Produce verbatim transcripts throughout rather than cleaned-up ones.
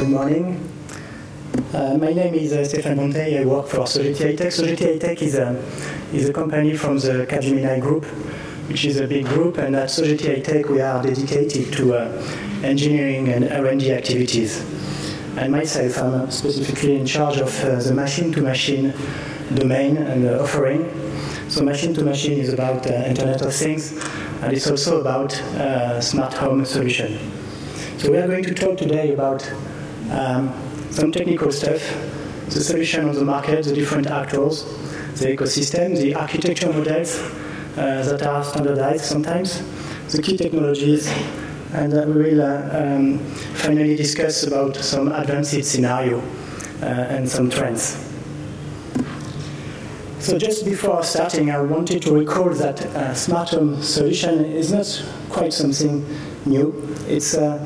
Good morning. Uh, my name is uh, Stéphane Monteil. I work for Sogeti High Tech. Sogeti High Tech is a, is a company from the Capgemini Group, which is a big group, and at Sogeti High Tech we are dedicated to uh, engineering and R and D activities. And myself, I'm specifically in charge of uh, the machine-to-machine domain and uh, offering. So machine-to-machine is about uh, Internet of Things, and it's also about uh, smart home solution. So we are going to talk today about um, some technical stuff, the solution on the market, the different actors, the ecosystem, the architecture models uh, that are standardized sometimes, the key technologies, and uh, we will uh, um, finally discuss about some advanced scenario uh, and some trends. So just before starting, I wanted to recall that uh, smart home solution is not quite something new. It's, uh,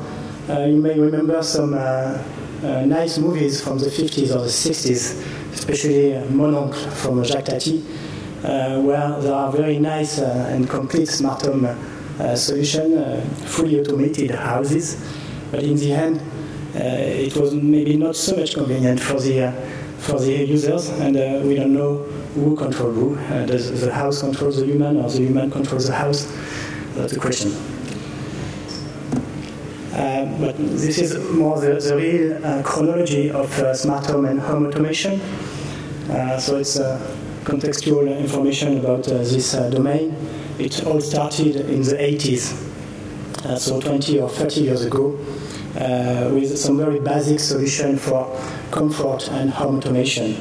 uh, you may remember some uh, uh, nice movies from the fifties or the sixties, especially uh, Mon Oncle from Jacques Tati, uh, where there are very nice uh, and complete smart home uh, solution, uh, fully automated houses. But in the end, uh, it was maybe not so much convenient for the, uh, for the users, and uh, we don't know who controls who. Uh, does the house control the human, or the human controls the house? That's the question. Uh, but this is more the, the real uh, chronology of uh, smart home and home automation. Uh, so it's uh, contextual information about uh, this uh, domain. It all started in the eighties, uh, so twenty or thirty years ago, uh, with some very basic solution for comfort and home automation.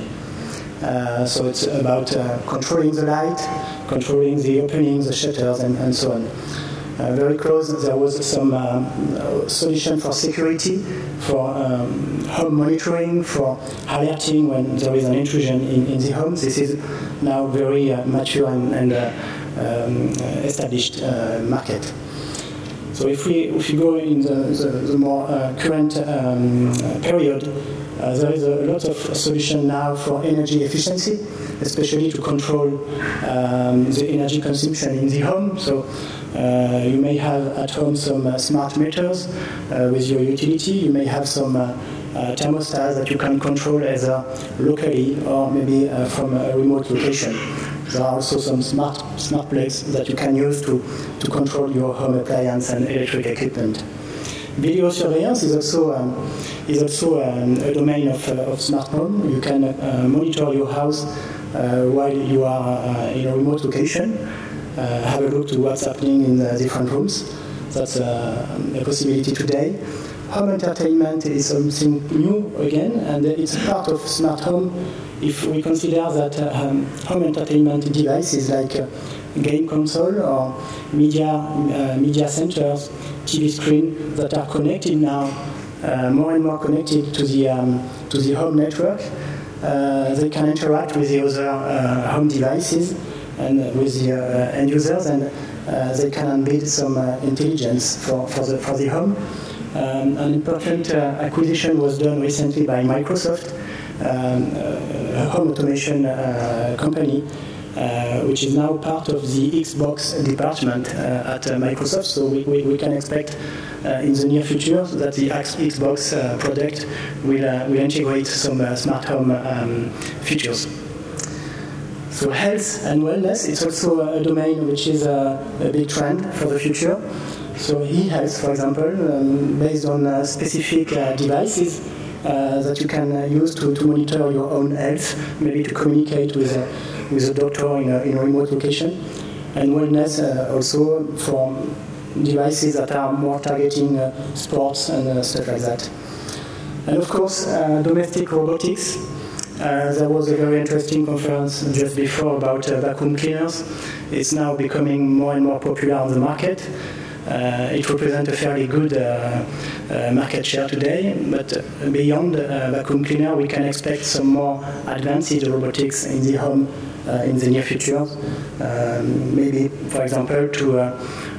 Uh, so it's about uh, controlling the light, controlling the openings, the shutters, and, and so on. Uh, very close, there was some uh, solution for security, for um, home monitoring, for alerting when there is an intrusion in, in the home. This is now very uh, mature and, and uh, um, established uh, market. So if we, if we go in the, the, the more uh, current um, period, Uh, there is a lot of solution now for energy efficiency, especially to control um, the energy consumption in the home. So uh, you may have at home some uh, smart meters uh, with your utility. You may have some uh, uh, thermostats that you can control either locally or maybe uh, from a remote location. There are also some smart smart plugs that you can use to, to control your home appliance and electric equipment. Video surveillance is also um, is also um, a domain of, uh, of smart home. You can uh, monitor your house uh, while you are uh, in a remote location. Uh, have a look to what's happening in the different rooms. That's uh, a possibility today. Home entertainment is something new again, and it's part of smart home. If we consider that uh, um, home entertainment devices like uh, game console or media, uh, media centers, T V screen that are connected now, uh, more and more connected to the, um, to the home network. Uh, they can interact with the other uh, home devices and with the uh, end users, and uh, they can embed some uh, intelligence for, for, the, for the home. Um, an important uh, acquisition was done recently by Microsoft, um, a home automation uh, company, Uh, which is now part of the Xbox department uh, at uh, Microsoft, so we, we, we can expect uh, in the near future that the Xbox uh, product will, uh, will integrate some uh, smart home um, features. So health and wellness is also a domain which is a, a big trend for the future. So e-health, for example, um, based on uh, specific uh, devices, Uh, that you can uh, use to, to monitor your own health, maybe to communicate with a, with a doctor in a, in a remote location. And wellness uh, also for devices that are more targeting uh, sports and uh, stuff like that. And of course, uh, domestic robotics. Uh, there was a very interesting conference just before about uh, vacuum cleaners. It's now becoming more and more popular on the market. Uh, it represents a fairly good uh, uh, market share today, but beyond uh, vacuum cleaner, we can expect some more advanced robotics in the home uh, in the near future. Um, maybe, for example, to uh,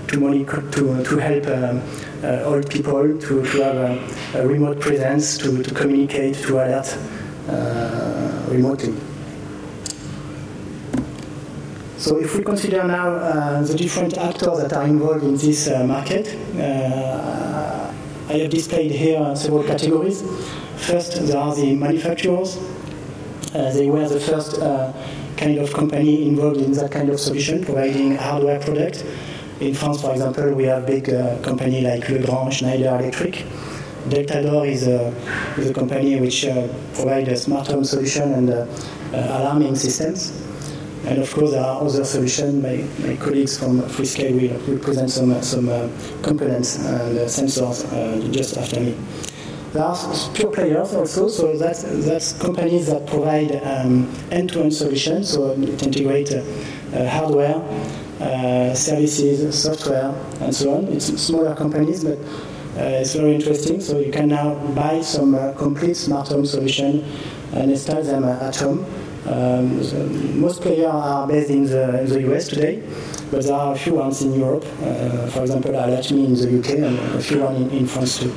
to, monitor, to to help um, uh, old people to, to have a, a remote presence, to, to communicate, to alert uh, remotely. So if we consider now uh, the different actors that are involved in this uh, market, uh, I have displayed here several categories. First, there are the manufacturers. Uh, they were the first uh, kind of company involved in that kind of solution, providing hardware products. In France, for example, we have big uh, company like Legrand Schneider Electric. DeltaDor is a, is a company which uh, provides a smart home solution and uh, uh, alarming systems. And of course, there are other solutions. My, my colleagues from Freescale will, will present some, uh, some uh, components and uh, sensors uh, just after me. There are pure players also, so that's, that's companies that provide um, end-to-end solutions, so it integrates uh, uh, hardware, uh, services, software, and so on. It's smaller companies, but uh, it's very interesting. So you can now buy some uh, complete smart home solution and install them uh, at home. Um, so most players are based in the, in the U S today, but there are a few ones in Europe. Uh, for example, Alatmi in the U K and a few ones in, in France too.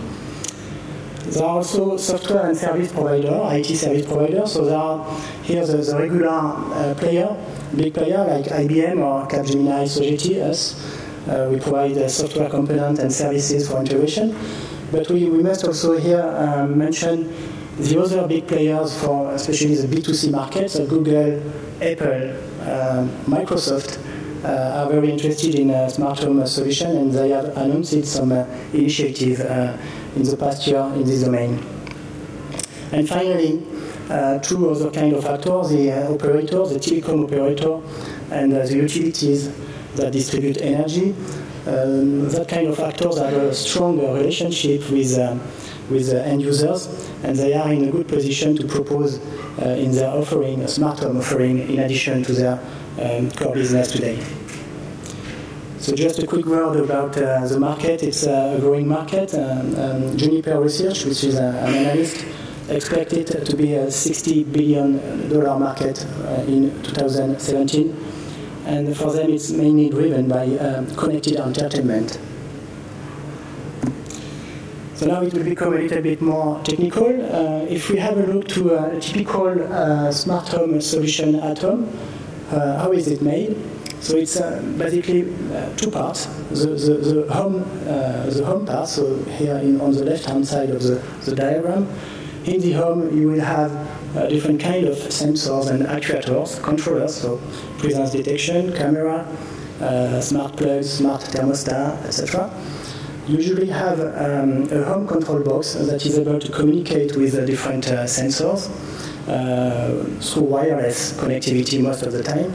There are also software and service provider, I T service provider. So there are here the, the regular uh, player, big player like I B M or Capgemini, Sogeti, us. Uh, we provide uh, software components and services for integration. But we, we must also here uh, mention the other big players for especially the B two C markets, so Google, Apple, uh, Microsoft uh, are very interested in uh, smart home uh, solution, and they have announced some uh, initiative uh, in the past year in this domain. And finally, uh, two other kind of actors, the uh, operator, the telecom operator, and uh, the utilities that distribute energy. Um, that kind of actors have a strong uh, relationship with uh, with uh, end users, and they are in a good position to propose uh, in their offering, a smart home offering, in addition to their um, core business today. So just a quick word about uh, the market. It's uh, a growing market. Um, um, Juniper Research, which is uh, an analyst, expects it to be a sixty billion dollar market uh, in two thousand seventeen. And for them, it's mainly driven by um, connected entertainment. So now it will become a little bit more technical. Uh, if we have a look to a typical uh, smart home solution at home, uh, how is it made? So it's uh, basically uh, two parts: the the, the home uh, the home part. So here in, on the left-hand side of the, the diagram, in the home you will have uh, different kind of sensors and actuators, controllers, so presence detection, camera, uh, smart plugs, smart thermostat, et cetera. You usually have um, a home control box that is able to communicate with uh, different uh, sensors uh, through wireless connectivity most of the time.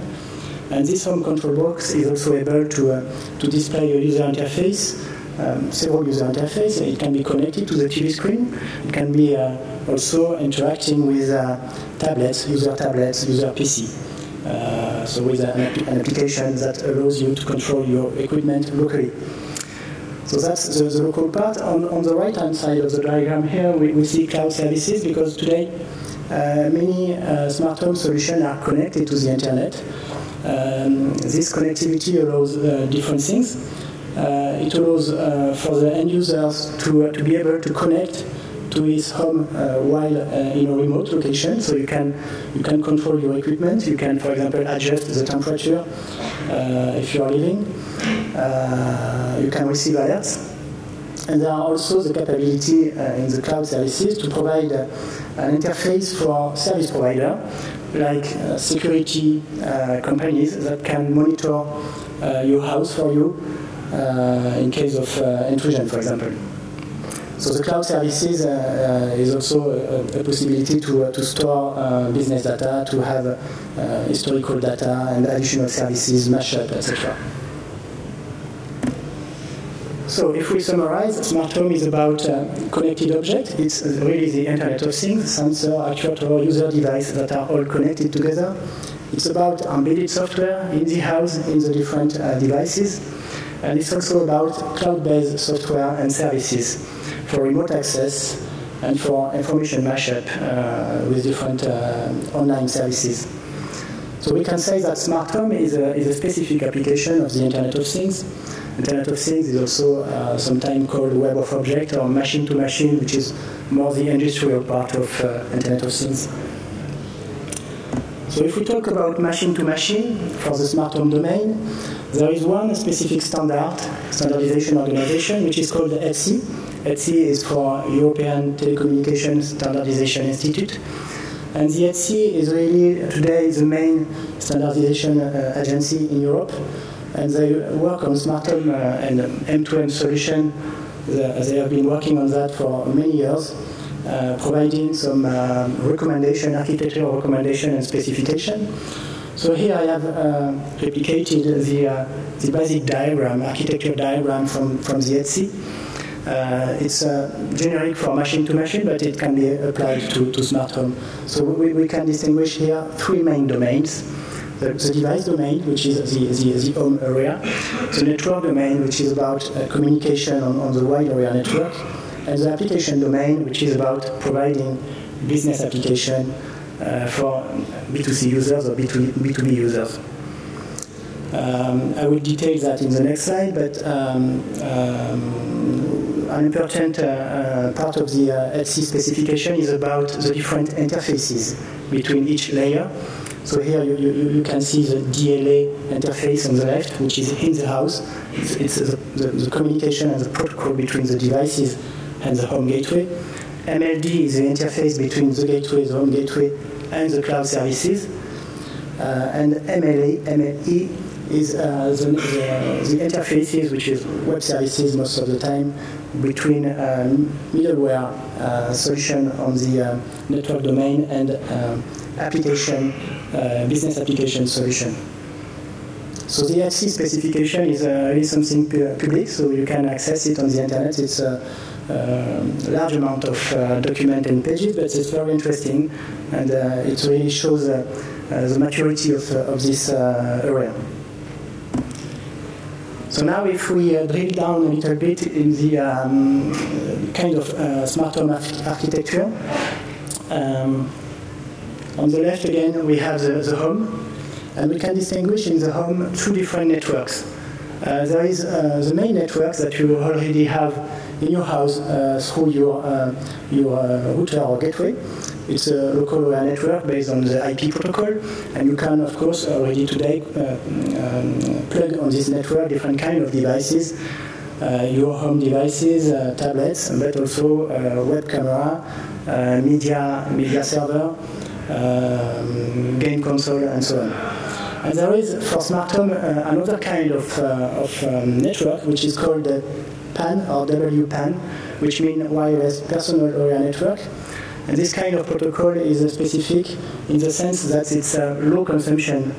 And this home control box is also able to, uh, to display a user interface, um, several user interfaces. It can be connected to the T V screen. It can be uh, also interacting with uh, tablets, user tablets, user P C. Uh, so with an, an application that allows you to control your equipment locally. So that's the, the local part. On, on the right-hand side of the diagram here, we, we see cloud services, because today uh, many uh, smart home solutions are connected to the internet. Um, this connectivity allows uh, different things. Uh, it allows uh, for the end users to, uh, to be able to connect to his home uh, while uh, in a remote location. So you can, you can control your equipment. You can, for example, adjust the temperature uh, if you are living. Uh, you can receive alerts. And there are also the capability uh, in the cloud services to provide uh, an interface for service provider, like uh, security uh, companies that can monitor uh, your house for you uh, in case of uh, intrusion, for example. So the cloud services uh, uh, is also a, a possibility to, uh, to store uh, business data, to have uh, historical data and additional services, mashup, et cetera. So if we summarize, smart home is about uh, connected objects. It's really the Internet of Things, sensor, actuator, user device that are all connected together. It's about embedded software in the house, in the different uh, devices. And it's also about cloud-based software and services for remote access and for information mashup uh, with different uh, online services. So we can say that smart home is a, is a specific application of the Internet of Things. Internet of Things is also uh, sometimes called Web of Objects or Machine to Machine, which is more the industrial part of uh, Internet of Things. So if we talk about machine-to-machine for the smart home domain, there is one specific standard, standardization organization, which is called E T S I. E T S I is for European Telecommunications Standardization Institute. And the E T S I is really today the main standardization uh, agency in Europe. And they work on smart home uh, and um, M two M solution. The, they have been working on that for many years, uh, providing some uh, recommendation, architectural recommendation and specification. So here I have uh, replicated the, uh, the basic diagram, architecture diagram from, from the E T S I. Uh, it's uh, generic for machine to machine, but it can be applied to, to smart home. So we, we can distinguish here three main domains. The, the device domain, which is the, the, the home area. The network domain, which is about uh, communication on, on the wide area network. And the application domain, which is about providing business application uh, for B two C users or B two B users. Um, I will detail that in the next slide, but um, um, an important uh, uh, part of the uh, E T S I specification is about the different interfaces between each layer. So here you, you, you can see the D L N A interface on the left, which is in the house. It's, it's the, the, the communication and the protocol between the devices and the home gateway. M L D is the interface between the gateway, the home gateway, and the cloud services. Uh, and M L E is uh, the, the, the interfaces, which is web services most of the time, between um, middleware uh, solution on the uh, network domain and uh, application, uh, business application solution. So the E T S I specification is uh, really something pu public, so you can access it on the internet. It's a uh, large amount of uh, document and pages, but it's very interesting, and uh, it really shows uh, uh, the maturity of, uh, of this uh, area. So now if we uh, drill down a little bit in the um, kind of uh, smart home architecture, um, on the left, again, we have the, the home, and we can distinguish in the home two different networks. Uh, there is uh, the main network that you already have in your house uh, through your, uh, your uh, router or gateway. It's a local uh, network based on the I P protocol, and you can, of course, already today uh, um, plug on this network different kind of devices. Uh, your home devices, uh, tablets, but also uh, web camera, uh, media, media server, Um, game console and so on. And there is for smart home uh, another kind of, uh, of um, network which is called uh, P A N or W P A N, which means wireless personal area network. And this kind of protocol is uh, specific in the sense that it's a low consumption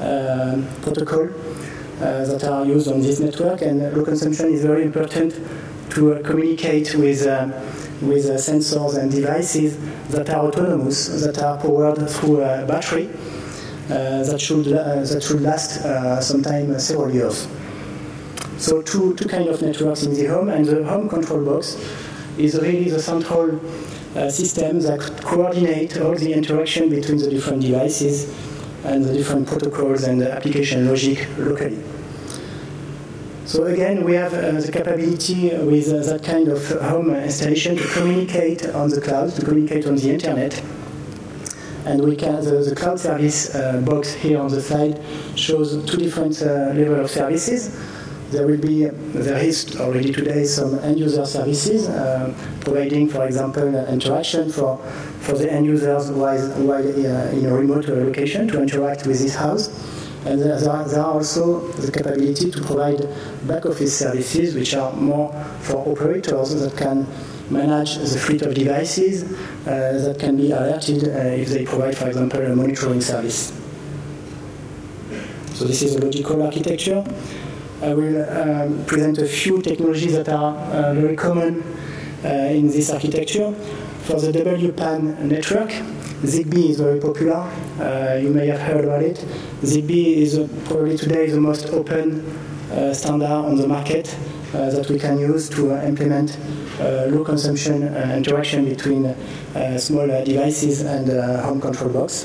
uh, protocol uh, that are used on this network, and uh, low consumption is very important to uh, communicate with uh, with uh, sensors and devices that are autonomous, that are powered through a battery, uh, that should uh, that should last uh, sometime several years. So two two kind of networks in the home, and the home control box is really the central uh, system that coordinates all the interaction between the different devices and the different protocols and the application logic locally. So again, we have uh, the capability with uh, that kind of home installation to communicate on the cloud, to communicate on the internet. And we can, the, the cloud service uh, box here on the slide shows two different uh, levels of services. There will be, there is already today some end user services, uh, providing, for example, uh, interaction for, for the end users while, while uh, in a remote location to interact with this house. And there are, there are also the capability to provide back office services, which are more for operators that can manage the fleet of devices, uh, that can be alerted uh, if they provide, for example, a monitoring service. So this is a logical architecture. I will um, present a few technologies that are uh, very common uh, in this architecture. For the W P A N network, ZigBee is very popular. Uh, you may have heard about it. ZigBee is uh, probably today the most open uh, standard on the market uh, that we can use to uh, implement uh, low consumption uh, interaction between uh, smaller devices and uh, home control box.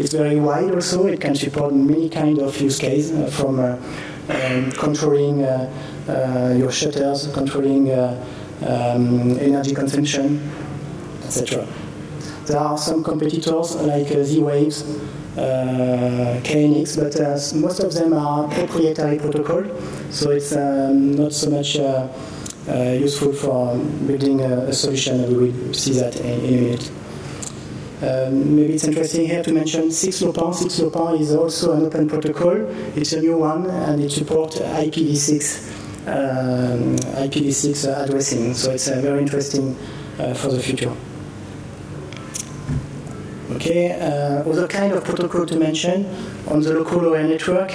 It's very wide also. It can support many kinds of use cases, uh, from uh, um, controlling uh, uh, your shutters, controlling uh, um, energy consumption, et cetera. There are some competitors like uh, Z-Waves, uh, K N X, but uh, most of them are proprietary protocol, so it's um, not so much uh, uh, useful for building a, a solution, and we will see that in, in a minute. Um, maybe it's interesting here to mention six LoWPAN. six LoWPAN is also an open protocol. It's a new one, and it supports I P v six, um, I P v six addressing. So it's uh, very interesting uh, for the future. Okay, uh, other kind of protocol to mention on the local area network.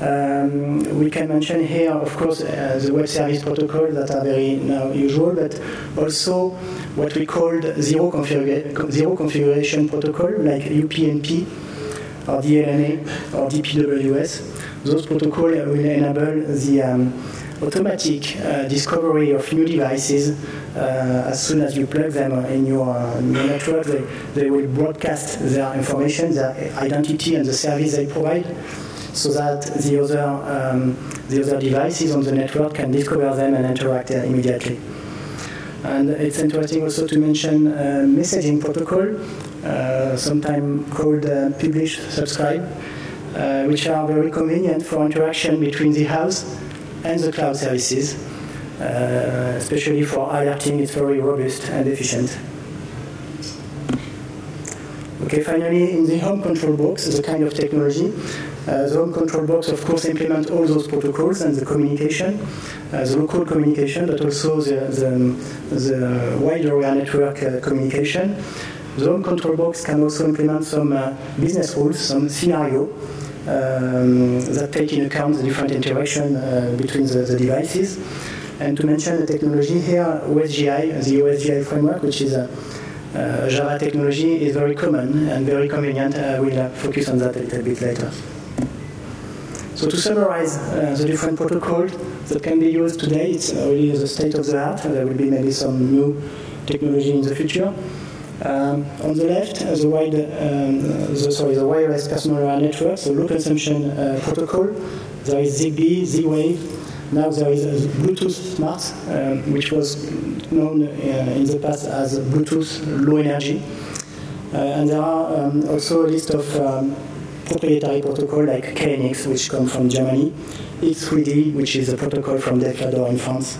Um, we can mention here, of course, uh, the web service protocol that are very now usual, but also what we called zero, configura zero configuration protocol, like U P n P or D L N A or D P W S. Those protocols will enable the um, automatic uh, discovery of new devices. Uh, as soon as you plug them in your, uh, in your network, they, they will broadcast their information, their identity, and the service they provide, so that the other, um, the other devices on the network can discover them and interact uh, immediately. And it's interesting also to mention uh, messaging protocol, uh, sometimes called uh, publish, subscribe, uh, which are very convenient for interaction between the house and the cloud services, uh, especially for alerting. It's very robust and efficient. Okay, finally, in the home control box, the kind of technology. Uh, the home control box, of course, implements all those protocols and the communication, uh, the local communication, but also the, the, the wide area network uh, communication. The home control box can also implement some uh, business rules, some scenario um, that take into account the different interaction uh, between the, the devices. And to mention the technology here, O S G I, the O S G I framework, which is a uh, Java technology, is very common and very convenient. I will uh, focus on that a little bit later. So to summarize uh, the different protocols that can be used today, it's really the state of the art. There will be maybe some new technology in the future. Um, on the left, uh, the, wide, um, the, sorry, the wireless personal area network, so low consumption uh, protocol. There is ZigBee, Z-Wave. Now there is uh, Bluetooth Smart, um, which was known uh, in the past as Bluetooth Low Energy. Uh, and there are um, also a list of um, proprietary protocol like K N X, which comes from Germany, X three D, which is a protocol from DeltaDor in France.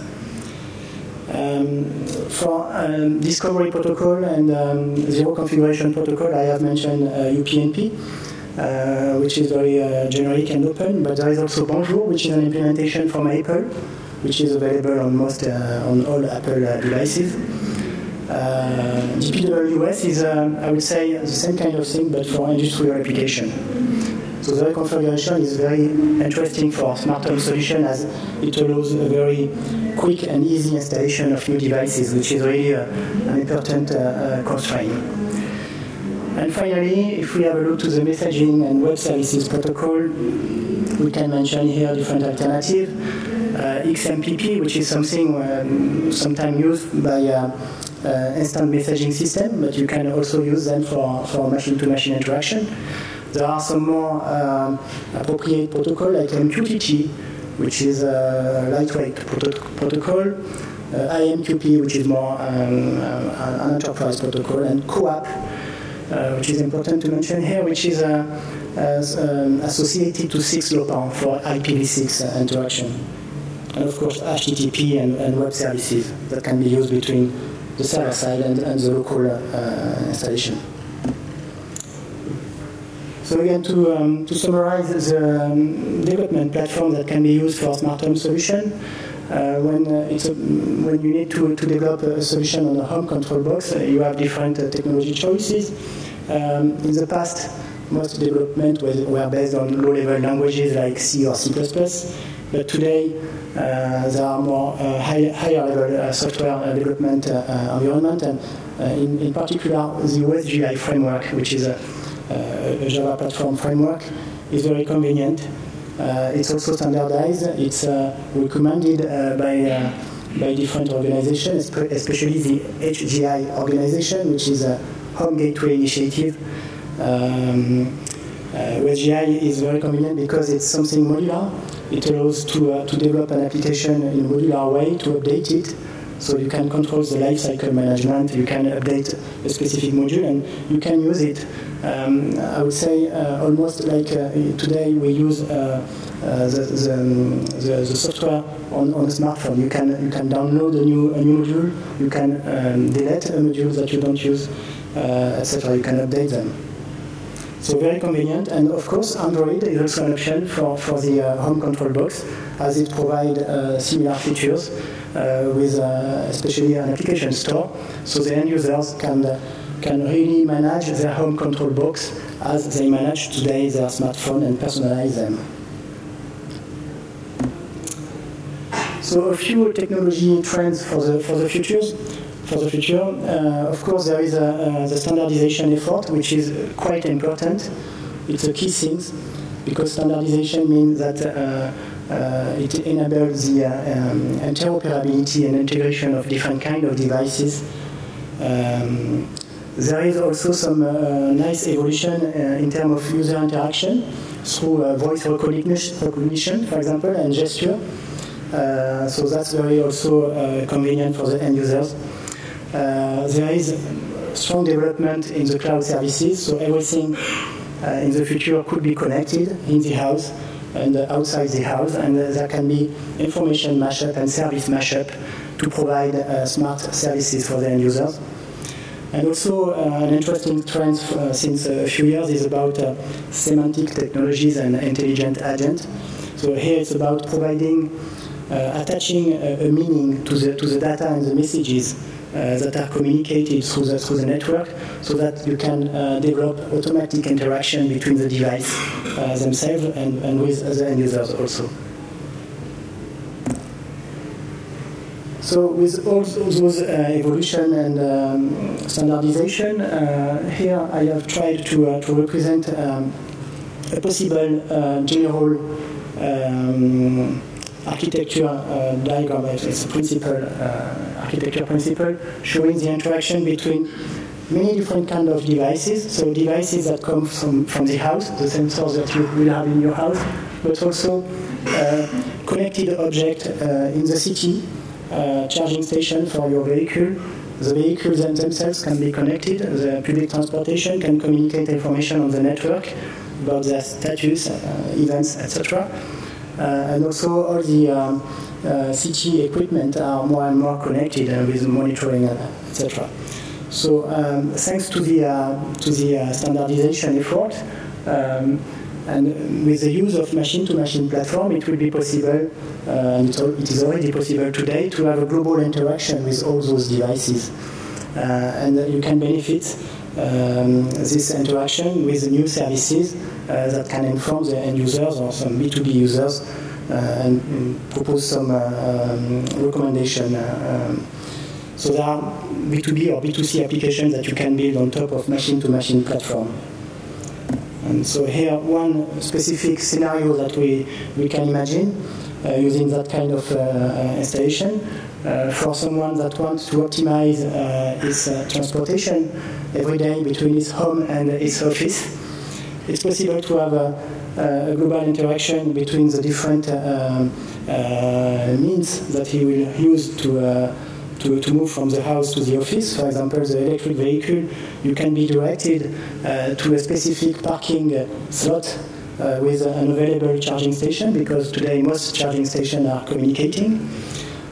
Um, for um, discovery protocol and um, zero configuration protocol, I have mentioned uh, U P n P, uh, which is very uh, generic and open, but there is also Bonjour, which is an implementation from Apple, which is available on most, uh, on all Apple uh, devices. Uh, D P W S is, uh, I would say, the same kind of thing, but for industrial application. So the reconfiguration is very interesting for smart home solution, as it allows a very quick and easy installation of new devices, which is really uh, an important uh, uh, constraint. And finally, if we have a look to the messaging and web services protocol, we can mention here different alternatives. Uh, X M P P, which is something um, sometimes used by uh, Uh, instant messaging system, but you can also use them for, for machine-to-machine interaction. There are some more um, appropriate protocol like M Q T T, which is a lightweight proto protocol, uh, I M Q P, which is more um, uh, an enterprise protocol, and CoAP, uh, which is important to mention here, which is uh, as, um, associated to six LoWPAN for I P v six uh, interaction. And of course, H T T P and, and web services that can be used between the server side and, and the local uh, installation. So again, to, um, to summarize the um, development platform that can be used for smart home solution, uh, when, uh, it's a, when you need to, to develop a solution on a home control box, uh, you have different uh, technology choices. Um, in the past, most development was, were based on low-level languages like C or C plus plus, but today, Uh, there are more uh, high, higher level uh, software uh, development uh, uh, environment, and uh, in, in particular the O S G I framework, which is a, uh, a Java platform framework, is very convenient. Uh, it's also standardized. It's uh, recommended uh, by, uh, by different organizations, especially the H G I organization, which is a Home Gateway Initiative. Um, Uh, O S G I is very convenient because it's something modular. It allows to, uh, to develop an application in a modular way, to update it, So you can control the lifecycle management, you can update a specific module, and you can use it. Um, I would say uh, almost like uh, today we use uh, uh, the, the, the, the software on, on a smartphone. You can, you can download a new, a new module, you can um, delete a module that you don't use, uh, et cetera. You can update them. So very convenient, and of course Android is also an option for, for the uh, home control box, as it provides uh, similar features uh, with uh, especially an application store, so the end users can, uh, can really manage their home control box as they manage today their smartphone and personalize them. So a few technology trends for the, for the futures. For the future, uh, of course, there is a, uh, the standardization effort, which is quite important. It's a key thing, because standardization means that uh, uh, it enables the uh, um, interoperability and integration of different kind of devices. Um, there is also some uh, nice evolution uh, in terms of user interaction through uh, voice recognition, for example, and gesture. Uh, so that's very also uh, convenient for the end users. Uh, there is strong development in the cloud services, so everything uh, in the future could be connected in the house and uh, outside the house, and uh, there can be information mashup and service mashup to provide uh, smart services for the end users. And also uh, an interesting trend uh, since a few years is about uh, semantic technologies and intelligent agents. So here it's about providing, uh, attaching a, a meaning to the, to the data and the messages Uh, that are communicated through the, through the network, so that you can uh, develop automatic interaction between the device uh, themselves and, and with the end users also. So with all those uh, evolution and um, standardization, uh, here I have tried to, uh, to represent um, a possible uh, general um, architecture uh, diagram. It's a principle, uh, architecture principle, showing the interaction between many different kind of devices. So devices that come from, from the house, the sensors that you will have in your house, but also uh, connected objects uh, in the city, uh, charging station for your vehicle. The vehicles themselves can be connected. The public transportation can communicate information on the network about their status, uh, events, et cetera. Uh, and also all the um, uh, city equipment are more and more connected uh, with monitoring, et cetera. So um, thanks to the, uh, to the uh, standardization effort um, and with the use of machine-to-machine platform, it will be possible, uh, and it is already possible today, to have a global interaction with all those devices. Uh, and you can benefit Um, this interaction with new services uh, that can inform the end users or some B two B users uh, and, and propose some uh, um, recommendation. Uh, um. So there are B two B or B two C applications that you can build on top of machine-to-machine platform. And so here one specific scenario that we, we can imagine uh, using that kind of uh, installation. Uh, for someone that wants to optimize uh, his uh, transportation every day between his home and his office, it's possible to have a, a global interaction between the different uh, uh, means that he will use to, uh, to, to move from the house to the office. For example, the electric vehicle, you can be directed uh, to a specific parking slot uh, with an available charging station, because today most charging stations are communicating.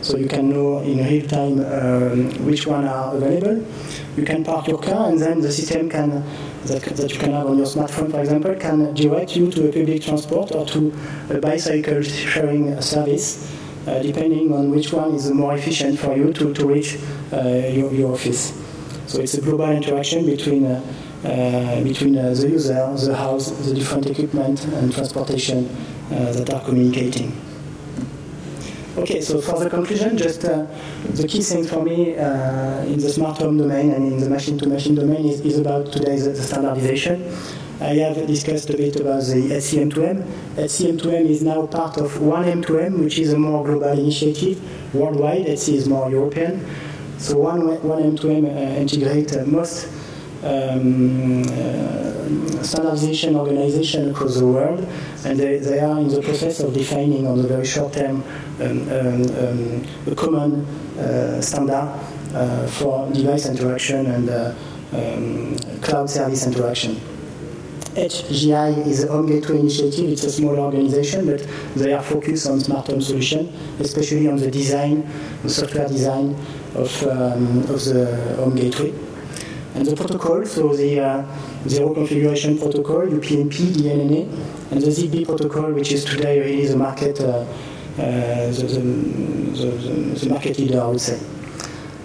So you can know in real time um, which one are available. You can park your car, and then the system can, that, that you can have on your smartphone, for example, can direct you to a public transport or to a bicycle sharing service, uh, depending on which one is more efficient for you to, to reach uh, your, your office. So it's a global interaction between, uh, uh, between uh, the user, the house, the different equipment and transportation uh, that are communicating. Okay, so for the conclusion, just uh, the key thing for me uh, in the smart home domain and in the machine-to-machine domain is, is about today's the standardization. I have discussed a bit about the S C M two M. S C M two M is now part of one M two M, which is a more global initiative worldwide. S C is more European. So one M two M uh, integrates uh, most uh, um, uh, standardization organization across the world, and they, they are in the process of defining on the very short term um, um, um, a common uh, standard uh, for device interaction and uh, um, cloud service interaction. H G I is a home gateway initiative. It's a small organization, but they are focused on smart home solutions, especially on the design, the software design of, um, of the home gateway. And the protocol, so the uh, zero configuration protocol, U P n P, D L N A, and the ZigBee protocol, which is today really the market, uh, uh, the, the, the, the market leader, I would say.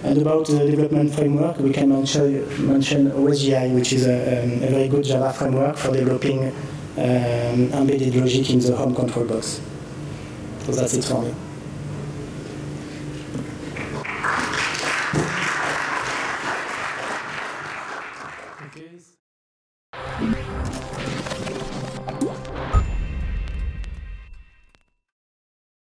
And about the development framework, we can mention, mention O S G I, which is a, um, a very good Java framework for developing um, embedded logic in the home control box. So that's it for me.